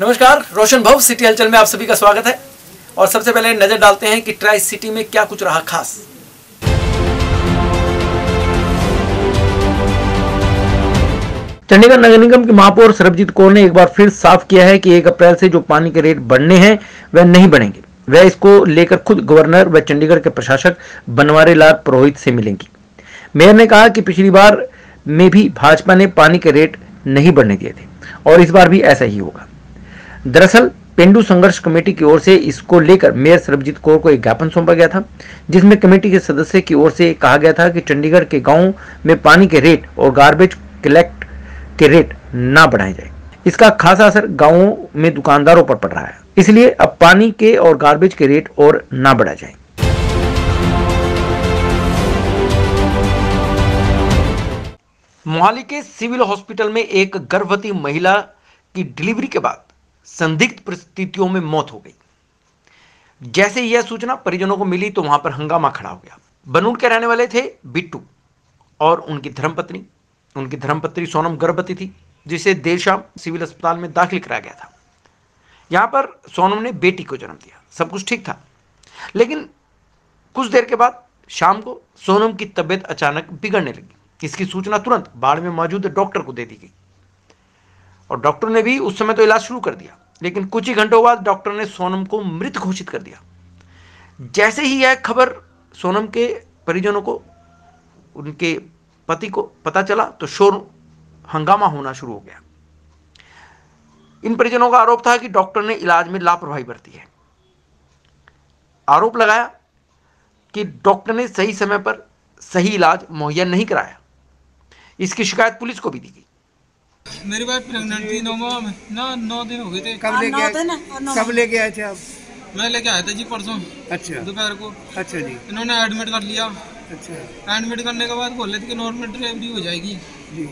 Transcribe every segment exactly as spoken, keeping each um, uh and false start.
नमस्कार, रोशन भव सिटी हलचल में आप सभी का स्वागत है। और सबसे पहले नजर डालते हैं कि ट्राई सिटी में क्या कुछ रहा खास। चंडीगढ़ नगर निगम के महापौर सरबजीत कौर ने एक बार फिर साफ किया है कि एक अप्रैल से जो पानी के रेट बढ़ने हैं वह नहीं बढ़ेंगे। वह इसको लेकर खुद गवर्नर व चंडीगढ़ के प्रशासक बनवारी लाल पुरोहित से मिलेंगी। मेयर ने कहा कि पिछली बार में भी भाजपा ने पानी के रेट नहीं बढ़ने दिए थे और इस बार भी ऐसा ही होगा। दरअसल पेंडु संघर्ष कमेटी की ओर से इसको लेकर मेयर सरबजीत कौर को एक ज्ञापन सौंपा गया था, जिसमें कमेटी के सदस्य की ओर से कहा गया था कि चंडीगढ़ के गांवों में पानी के रेट और गार्बेज कलेक्ट के रेट ना बढ़ाए जाए। इसका खासा असर गांवों में दुकानदारों पर पड़ रहा है, इसलिए अब पानी के और गार्बेज के रेट और ना बढ़ाए जाए। मोहाली के सिविल हॉस्पिटल में एक गर्भवती महिला की डिलीवरी के बाद संदिग्ध परिस्थितियों में मौत हो गई। जैसे यह सूचना परिजनों को मिली तो वहां पर हंगामा खड़ा हो गया। बनूड़ के रहने वाले थे बिट्टू और उनकी धर्मपत्नी उनकी धर्मपत्नी सोनम गर्भवती थी, जिसे देर शाम सिविल अस्पताल में दाखिल कराया गया था। यहां पर सोनम ने बेटी को जन्म दिया, सब कुछ ठीक था, लेकिन कुछ देर के बाद शाम को सोनम की तबीयत अचानक बिगड़ने लगी। इसकी सूचना तुरंत बाढ़ में मौजूद डॉक्टर को दे दी गई और डॉक्टर ने भी उस समय तो इलाज शुरू कर दिया, लेकिन कुछ ही घंटों बाद डॉक्टर ने सोनम को मृत घोषित कर दिया। जैसे ही यह खबर सोनम के परिजनों को, उनके पति को पता चला तो शोर हंगामा होना शुरू हो गया। इन परिजनों का आरोप था कि डॉक्टर ने इलाज में लापरवाही बरती है। आरोप लगाया कि डॉक्टर ने सही समय पर सही इलाज मुहैया नहीं कराया। इसकी शिकायत पुलिस को भी दी गई। मेरी बात प्रेग्नेंट थी, नौ में ना नौ दिन हो गए थे। कब लेके आए थे? कब लेके आए थे आप? मैं लेके आया था जी परसों। अच्छा, दोपहर को। अच्छा जी। इन्होंने एडमिट कर लिया। अच्छा, एडमिट करने के बाद बोले थे कि नॉर्मल डिलीवरी हो जाएगी जी।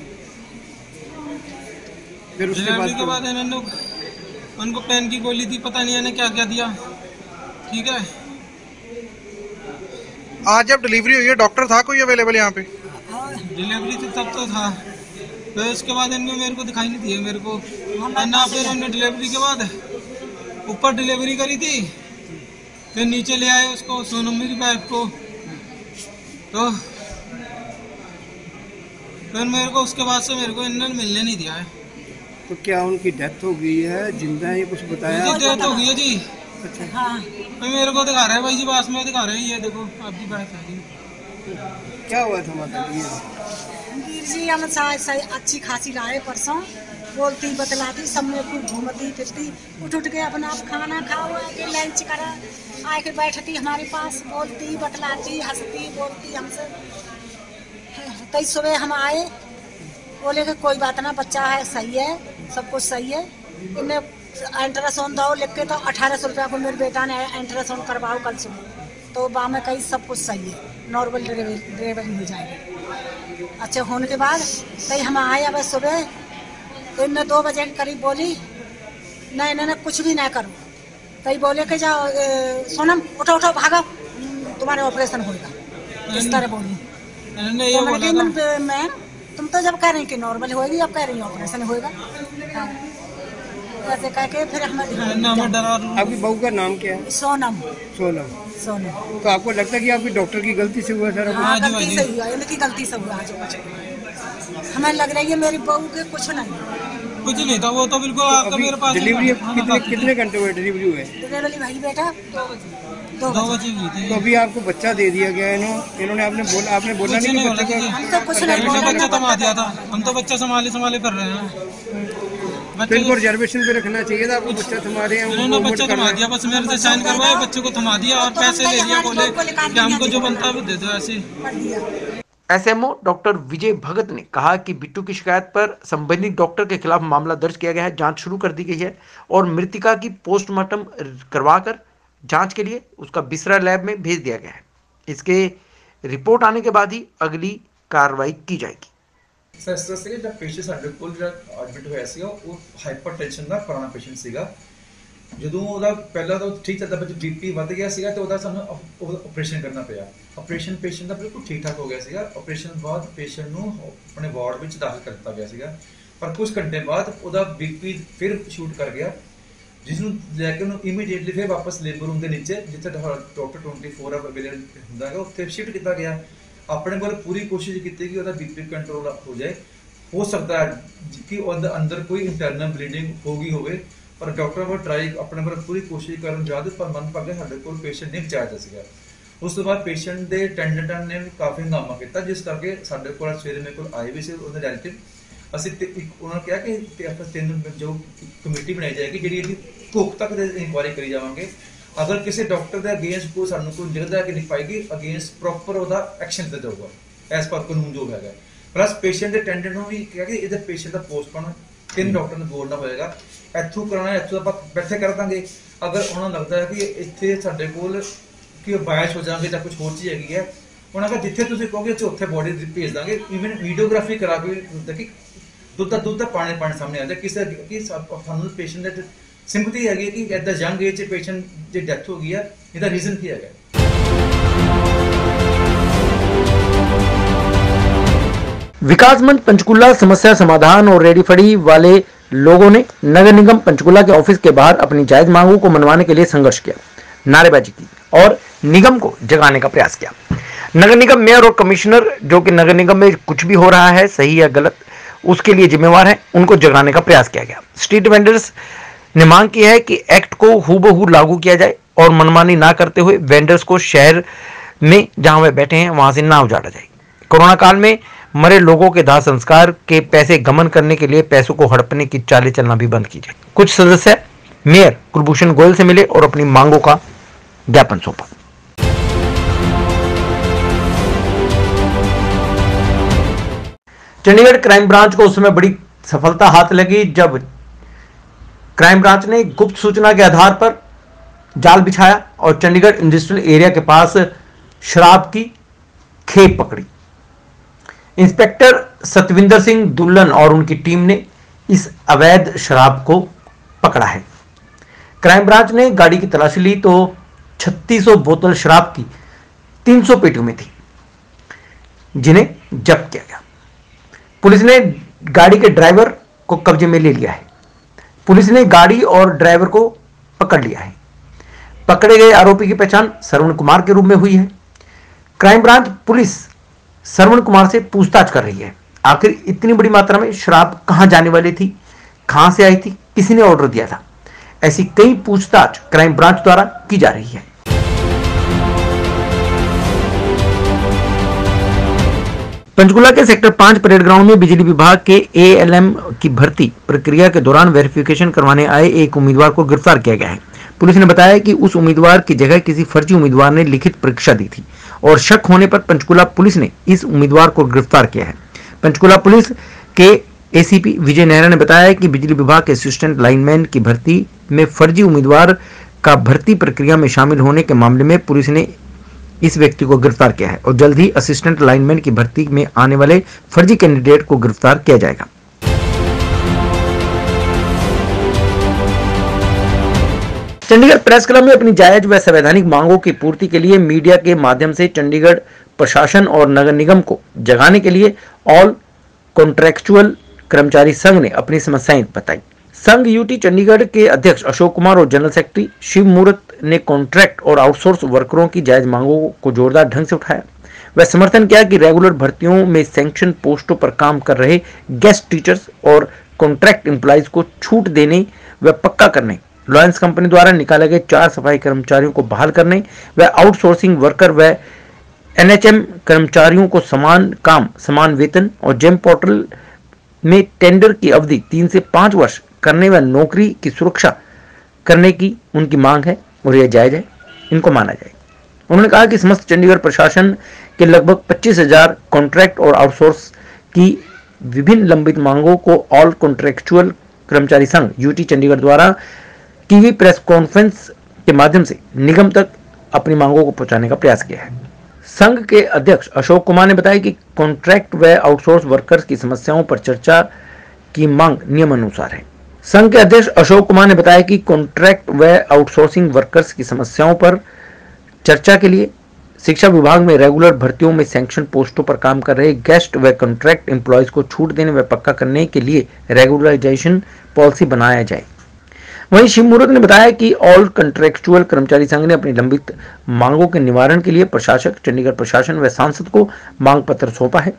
फिर उसके बाद के बाद इन्होंने उनको पेन की गोली दी, पता नहीं इन्हें क्या क्या दिया। ठीक है, आज जब डिलीवरी हुई है डॉक्टर था कोई अवेलेबल यहाँ पे? डिलीवरी तो तब तो था, फिर उसके बाद इनमें मेरे को दिखाई नहीं दिया। मेरे को ना फिर हमने डिलीवरी के बाद ऊपर डिलीवरी करी थी, फिर नीचे ले आए उसको, सोनम मेरी वाइफ को। तो फिर मेरे को उसके बाद से मेरे को इन्होंने मिलने नहीं दिया है। तो क्या उनकी डेथ हो गई है, जिंदा है, कुछ बताया? जी डेथ हो गई है जी। अच्छा हाँ। तो मेरे को दिखा रहे हैं भाई जी, पास में दिखा रहे हैं, ये देखो आपकी बात है। क्या हुआ था मतलब? जी हम साय साय अच्छी खासी लाए परसों, बोलती बतलाती सब में, खूब घूमती फिरती, उठ उठ के अपना आप खाना खाओ आके लंच करा, आके बैठती हमारे पास, बोलती बतलाती हंसती बोलती हमसे। कई सुबह हम आए, बोले कि कोई बात ना, बच्चा है, सही है, सब कुछ सही है। इनने अल्ट्रासाउंड दो लिख के, तो अठारह सौ रुपया को मेरे बेटा ने अल्ट्रासाउंड करवाओ कल सुबह, तो वहाँ में कहीं सब कुछ सही है, नॉर्मल डिलीवरी हो जाएगी। अच्छा होने के बाद कहीं हम आए अब सुबह, तो इनमें दो बजे के करीब बोली नहीं नहीं कुछ भी ना करो। कहीं बोले कि जाओ सोनम उठो उठो भागो, तुम्हारे ऑपरेशन होगा। इस तरह बोली तो मैम, तुम तो जब कह रही कि नॉर्मल होगी, अब कह रही ऑपरेशन होगा। ऐसे कह के फिर हमें। आपकी बहू का नाम क्या है? सोनम। सोनम सोनम तो आपको लगता है कि आपकी डॉक्टर की गलती से हुआ? सर हाँ, गलती से हुआ, इनकी गलती से हुआ। हमें लग रही है मेरी बहू के कुछ नहीं कुछ नहीं था वो तो बिल्कुल। मेरे पास डिलीवरी कितने कितने घंटे में डिलीवरी हुए? डिलीवरी भाई बेटा दो बजे। तो अभी आपको बच्चा दे दिया गया है ना? इन्होंने आपने बोला आपने बोला नहीं बच्चा? हम तो बच्चा संभाले संभाले कर रहे हैं। बिल्कुल रिजर्वेशन पे रखना चाहिए था आपको। बच्चा थमा दिया, बच्चा थमा दिया, बस मेरे से साइन करवाया, बच्चे को थमा दिया और पैसे ले लिया, बोले कि हमको जो बनता है वो दे दो। ऐसे एसएमओ डॉक्टर विजय भगत ने कहा कि बिट्टू की शिकायत पर संबंधित डॉक्टर के खिलाफ मामला दर्ज किया गया है, जांच शुरू कर दी गई है और मृतिका की पोस्टमार्टम करवाकर जांच के लिए उसका बिसरा लैब में भेज दिया गया है। इसके रिपोर्ट आने के बाद ही अगली कार्रवाई की जाएगी। सर इस तरह से जब पेशेंट साढ़े कोल जब एडमिट होया सी वो हाइपरटेंशन ਦਾ ਪੁਰਾਣਾ ਪੇਸ਼ੈਂਟ ਸੀਗਾ। ਜਦੋਂ ਉਹਦਾ ਪਹਿਲਾਂ ਤਾਂ ਠੀਕ ਚੱਲਦਾ ਪਰ ਬੀਪੀ ਵੱਧ ਗਿਆ ਸੀਗਾ ਤੇ ਉਹਦਾ ਸਾਨੂੰ ਆਪਰੇਸ਼ਨ ਕਰਨਾ ਪਿਆ। ਆਪਰੇਸ਼ਨ ਪੇਸ਼ੈਂਟ ਦਾ ਬਿਲਕੁਲ ਠੀਕ ਠਾਕ ਹੋ ਗਿਆ ਸੀਗਾ। ਆਪਰੇਸ਼ਨ ਬਾਅਦ ਪੇਸ਼ੈਂਟ ਨੂੰ ਆਪਣੇ ਵਾਰਡ ਵਿੱਚ ਦਾਖਲ ਕਰਤਾ ਗਿਆ ਸੀਗਾ, ਪਰ ਕੁਝ ਘੰਟੇ ਬਾਅਦ ਉਹਦਾ ਬੀਪੀ ਫਿਰ ਸ਼ੂਟ ਕਰ ਗਿਆ। जिसमें लैके इमीडिएटली फिर वापस लेबर रूम के नीचे जिथे doctor twenty four hour available होता है उत्थे शिफ्ट किया गया। अपने को पूरी कोशिश की कि वह बी पी कंट्रोल हो जाए। हो सकता है कि अंदर कोई इंटरनल ब्लीडिंग होगी होवे पर डॉक्टर को ट्राई अपने को पूरी कोशिश करने जाते पर मन भागे साढ़े को पेशेंट नहीं बचाया जा। उस तो बाद पेशेंट के अटेंडेंट ने काफ़ी हंगामा किया जिस करके साढ़े को सवेरे मेरे को आए भी से उन्होंने रिलेटिव असं उन्होंने कहा कि आप तीन जो कमेटी बनाई जाएगी जी भुख तक इंक्वायरी करी जावे। अगर किसी डॉक्टर के अगेंस्ट कोई सानू कोई निकलता है कि नहीं पाएगी अगेंस्ट प्रॉपर वह एक्शन लिया जाऊगा एज पर कानून जो है। प्लस पेशेंट के अटेंडेंट को भी कहा कि ये पेशेंट का पोस्टमार्टम तीन डॉक्टर ने बोलना होगा इतों कराना इतों आप बैठे कर देंगे। अगर उन्होंने लगता है कि इतने साढ़े को बायस हो जाएंगे या कुछ होर चीज़ हैगी है उन्होंने कहा जिथे तुम कहोगे अच्छे उत्थे बॉडी भेज देंगे। ईवन वीडियोग्राफी करा के कि दुध का दुध का पाने पाने सामने आ जाए किसी कि सानू पेशेंट का सिंपथी हैगी कि at the young age patient की डेथ हो गई है इसका रीजन क्या है। विकासमंद पंचकूला समस्या समाधान और रेडी फड़ी वाले लोगों ने नगर निगम पंचकूला के ऑफिस के बाहर अपनी जायज मांगों को मनवाने के लिए संघर्ष किया, नारेबाजी की और निगम को जगाने का प्रयास किया। नगर निगम मेयर और कमिश्नर जो कि नगर निगम में कुछ भी हो रहा है सही या गलत उसके लिए जिम्मेवार है उनको जगाने का प्रयास किया गया। स्ट्रीट वेंडर्स ने मांग की है कि एक्ट को हूबहू लागू किया जाए और मनमानी ना करते हुए वेंडर्स को शहर में जहां वे बैठे हैं वहां से ना उजाड़ा जाए। कोरोना काल में मरे लोगों के दाह संस्कार के पैसे गमन करने के लिए पैसों को हड़पने की चालें चलना भी बंद की जाए। कुछ सदस्य मेयर कुलभूषण गोयल से मिले और अपनी मांगों का ज्ञापन सौंपा। चंडीगढ़ क्राइम ब्रांच को उस समय बड़ी सफलता हाथ लगी जब क्राइम ब्रांच ने गुप्त सूचना के आधार पर जाल बिछाया और चंडीगढ़ इंडस्ट्रियल एरिया के पास शराब की खेप पकड़ी। इंस्पेक्टर सतविंदर सिंह दुल्लन और उनकी टीम ने इस अवैध शराब को पकड़ा है। क्राइम ब्रांच ने गाड़ी की तलाशी ली तो छत्तीस सौ बोतल शराब की तीन सौ पेटियों में थी जिन्हें जब्त किया गया। पुलिस ने गाड़ी के ड्राइवर को कब्जे में ले लिया है। पुलिस ने गाड़ी और ड्राइवर को पकड़ लिया है। पकड़े गए आरोपी की पहचान श्रवण कुमार के रूप में हुई है। Crime branch police Shravan Kumar से पूछताछ कर रही है। आखिर इतनी बड़ी मात्रा में शराब कहां जाने वाली थी, कहां से आई थी, किसी ने ऑर्डर दिया था, ऐसी कई पूछताछ क्राइम ब्रांच द्वारा की जा रही है। पंचकूला के सेक्टर पांच परेड ग्राउंड में बिजली विभाग के ए एल एम की भर्ती प्रक्रिया के दौरान वेरिफिकेशन करवाने आए एक उम्मीदवार को गिरफ्तार किया गया है। पुलिस ने बताया कि उस उम्मीदवार की जगह किसी फर्जी उम्मीदवार ने लिखित परीक्षा दी थी और शक होने पर पंचकूला पुलिस ने इस उम्मीदवार को गिरफ्तार किया है। पंचकूला पुलिस के ए सी पी विजय नेहरा ने बताया कि बिजली विभाग के असिस्टेंट लाइनमैन की भर्ती में फर्जी उम्मीदवार का भर्ती प्रक्रिया में शामिल होने के मामले में पुलिस ने इस व्यक्ति को गिरफ्तार किया है और जल्द ही असिस्टेंट लाइनमैन की भर्ती में आने वाले फर्जी कैंडिडेट को गिरफ्तार किया जाएगा। चंडीगढ़ प्रेस क्लब में अपनी जायज व संवैधानिक मांगों की पूर्ति के लिए मीडिया के माध्यम से चंडीगढ़ प्रशासन और नगर निगम को जगाने के लिए ऑल कॉन्ट्रैक्चुअल कर्मचारी संघ ने अपनी समस्याएं बताई। संघ यूटी चंडीगढ़ के अध्यक्ष अशोक कुमार और जनरल सेक्रेटरी शिवमूर्ति ने कॉन्ट्रैक्ट और आउटसोर्स वर्करों की जायज मांगों को जोरदार ढंग से उठाया। वह समर्थन किया कि रेगुलर भर्तियों में सैंक्शन पोस्टों पर काम कर रहे गेस्ट टीचर्स और कॉन्ट्रैक्ट एम्प्लॉइज को छूट देने व पक्का करने, लॉयंस कंपनी द्वारा निकाले गए चार सफाई कर्मचारियों को बहाल करने व आउटसोर्सिंग वर्कर व एन एच एम कर्मचारियों को समान काम समान वेतन और जेम पोर्टल में टेंडर की अवधि तीन से पाँच वर्ष करने व नौकरी की सुरक्षा करने की उनकी मांग है और यह जायज है, इनको माना जाए। उन्होंने कहा कि समस्त चंडीगढ़ प्रशासन के लगभग पच्चीस हजार कॉन्ट्रैक्ट और आउटसोर्स की विभिन्न लंबित मांगों को ऑल कॉन्ट्रैक्चुअल कर्मचारी संघ यूटी चंडीगढ़ द्वारा की हुई प्रेस कॉन्फ्रेंस के माध्यम से निगम तक अपनी मांगों को पहुंचाने का प्रयास किया है। संघ के अध्यक्ष अशोक कुमार ने बताया कि कॉन्ट्रैक्ट व आउटसोर्स वर्कर्स की समस्याओं पर चर्चा की मांग नियमानुसार है। संघ के अध्यक्ष अशोक कुमार ने बताया कि कॉन्ट्रैक्ट व आउटसोर्सिंग वर्कर्स की समस्याओं पर चर्चा के लिए शिक्षा विभाग में रेगुलर भर्तियों में सैंक्शन पोस्टों पर काम कर रहे गेस्ट व कॉन्ट्रैक्ट एम्प्लॉयज को छूट देने व पक्का करने के लिए रेगुलराइजेशन पॉलिसी बनाया जाए। वहीं शिवमूर्ति ने बताया कि ऑल कंट्रेक्चुअल कर्मचारी संघ ने अपनी लंबित मांगों के निवारण के लिए प्रशासक, चंडीगढ़ प्रशासन व सांसद को मांग पत्र सौंपा है।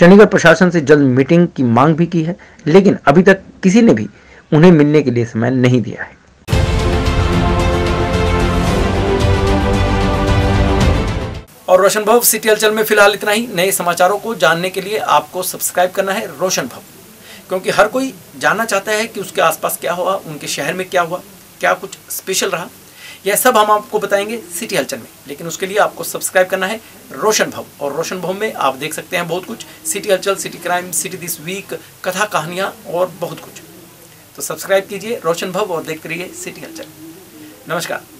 चंडीगढ़ प्रशासन से जल्द मीटिंग की मांग भी की है, लेकिन अभी तक किसी ने भी उन्हें मिलने के लिए समय नहीं दिया है। और रोशन भव सिटी हलचल में फिलहाल इतना ही। नए समाचारों को जानने के लिए आपको सब्सक्राइब करना है रोशन भव, क्योंकि हर कोई जानना चाहता है कि उसके आसपास क्या हुआ, उनके शहर में क्या हुआ, क्या कुछ स्पेशल रहा, यह सब हम आपको बताएंगे सिटी हलचल में। लेकिन उसके लिए आपको सब्सक्राइब करना है रोशन भव, और रोशन भव में आप देख सकते हैं बहुत कुछ, सिटी हलचल, city crime, city this week, कथा कहानियाँ और बहुत कुछ। तो सब्सक्राइब कीजिए रोशन भव और देखते रहिए सिटी हलचल। नमस्कार।